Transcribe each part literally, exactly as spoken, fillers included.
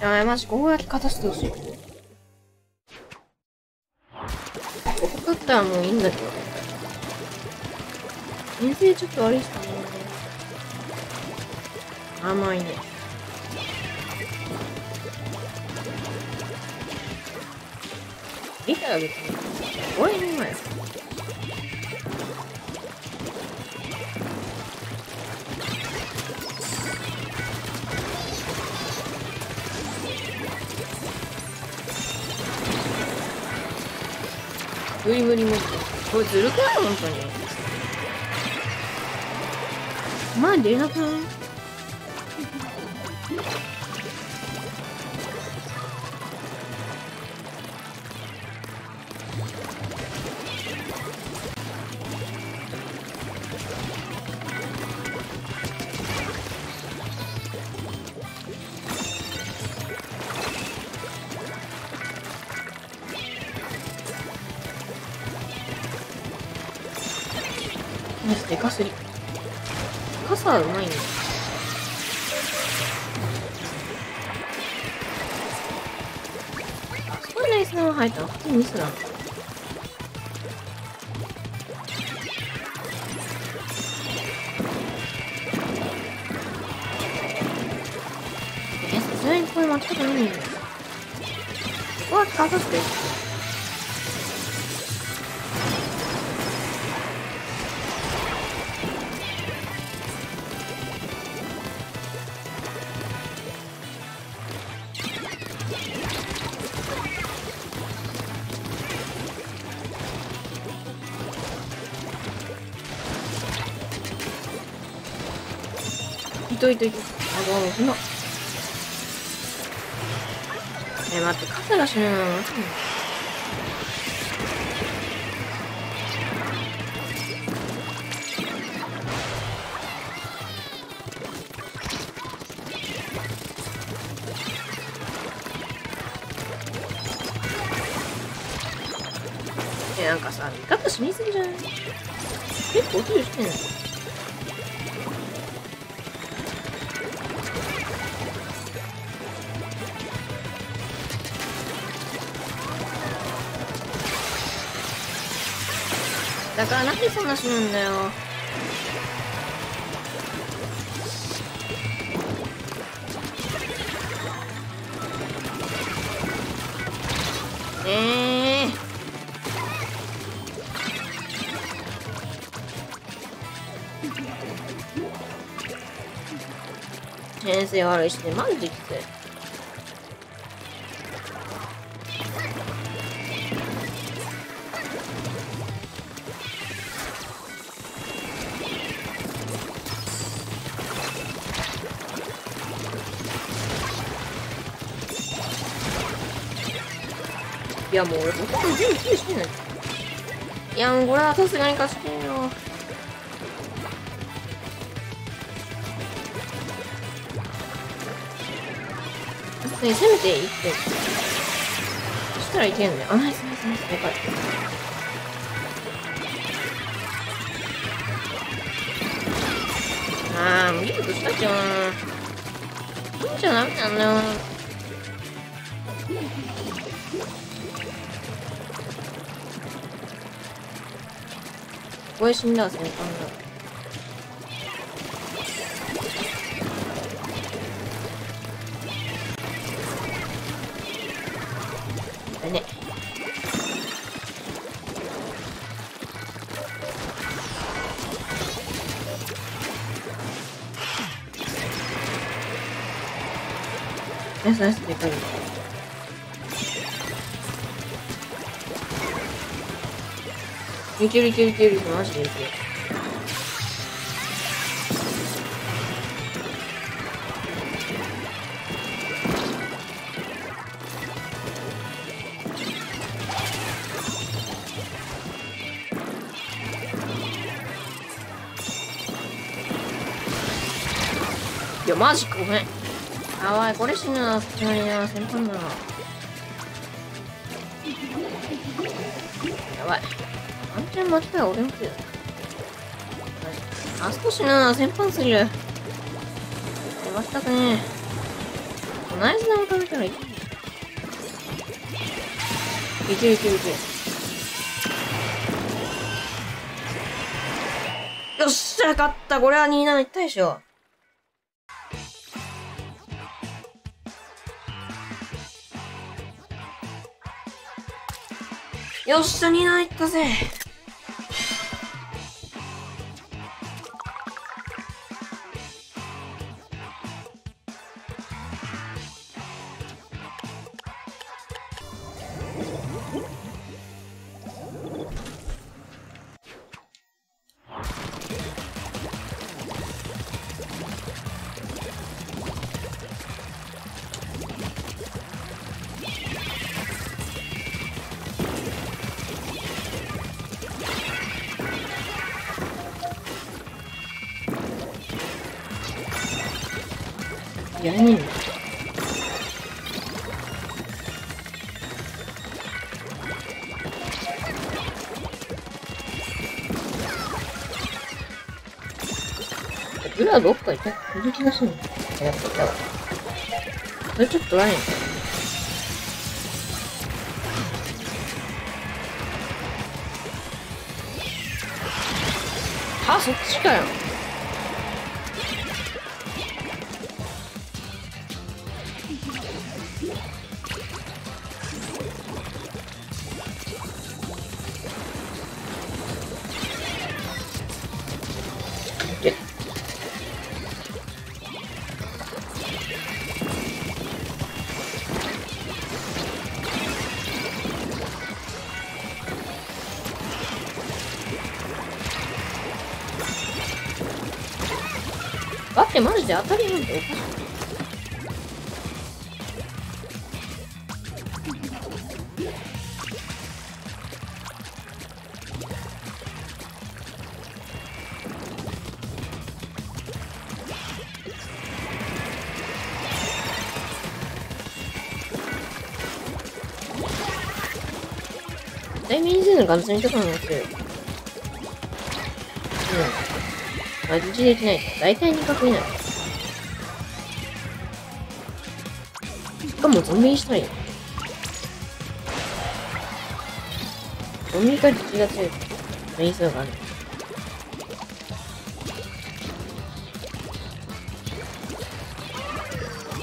やばい、マジゴーヤキ勝たせてほしい。ここ勝ったらもういいんだけどね。遠征ちょっと悪いっすかね。甘いね。リタが別に俺にうまいです。無理無理無理。これずるくない？本当に。前に出れなくない？マジでかすぎ。傘はうまいね。そんなに砂が入ったの普通にミスなの。え、さすがにこれ間違ってないんだよ。ここはかさして。いといといと。あ、もう暇。え、待って、傘が死ぬの。え、なんかさ、味方死にすぎじゃない？結構落ちるしてんの。だからなんでそんな死ぬんだよ。ええー。先生悪いしてマジできて。いやもう俺ほとんど全部キルしてない。いやもうこれはさすがに貸してんよ。ね、せめていってん。そしたらいけんね。あ、ナイスナイスナイス。でかい。あー、もうリブとしたじゃん。いいんじゃダメなんだよ。これ死んだわ、先輩が。だね。ナイスナイスでかいよ。いけるいけるいける、マジでいける。いやマジごめん。やばい、これ死ぬな。普通にな、先輩な。やばい。あんちゃん負けたら俺も来る。あそこ死ぬな、先般すぎる。負けたくねえ。ナイスな食べたらいい。いけるいけるいける。よっしゃ、勝った。これはにじゅうなないったでしょ。よっしゃ、にじゅうなないったぜ。やれないんだ。裏はどっか痛くいる気がするんだ。やっぱ痛い。それちょっとないのかな。あ、そっちかよ。だってマジで当たりなんておかしい。大民生のガンツミとかのやつ、うん、マジでできない。大体に角以内。しかもゾンビにしたいよ。ゾンビ化力が強い。民生がある。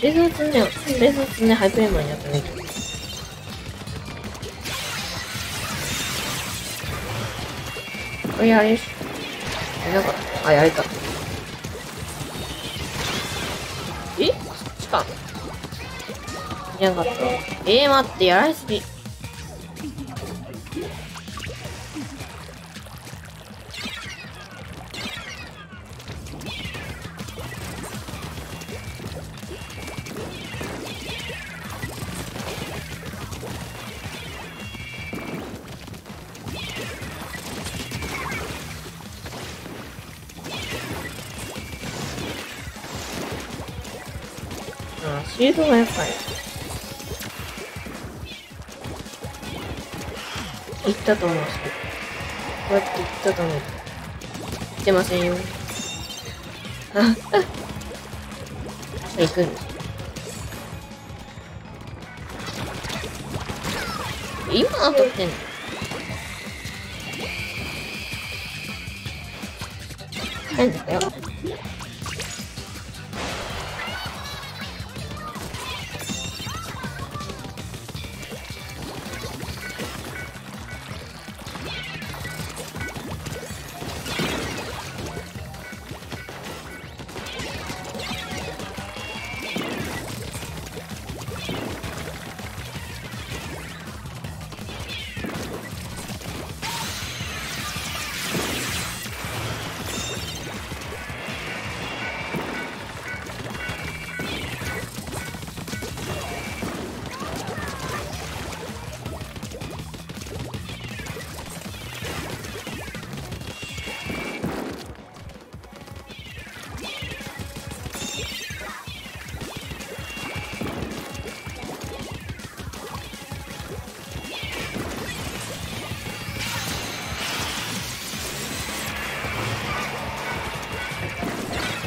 冷蔵積んで、冷蔵積んでハイプレーマンになったらいいけど。これあれし、なんか、あ、やれた。え？こっちか。いなかった。えー、待って、やられすぎ。シールドがやっぱりいったと思うんですけど、こうやっていったと思う。いってませんよ。あっ行くんです。今当たってんの変だよ。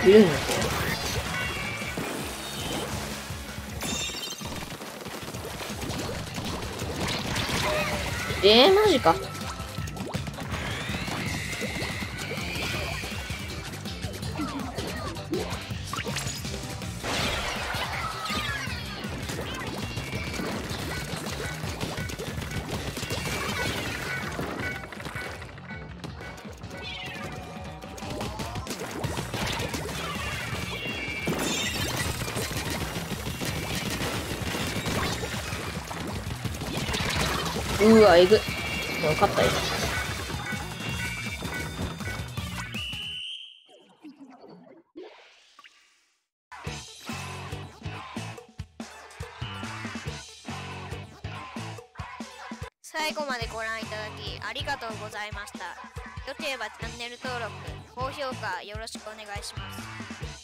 いるんですよ。えー、マジか。うわ、えぐ。よかったよ。最後までご覧いただきありがとうございました。よければチャンネル登録、高評価よろしくお願いします。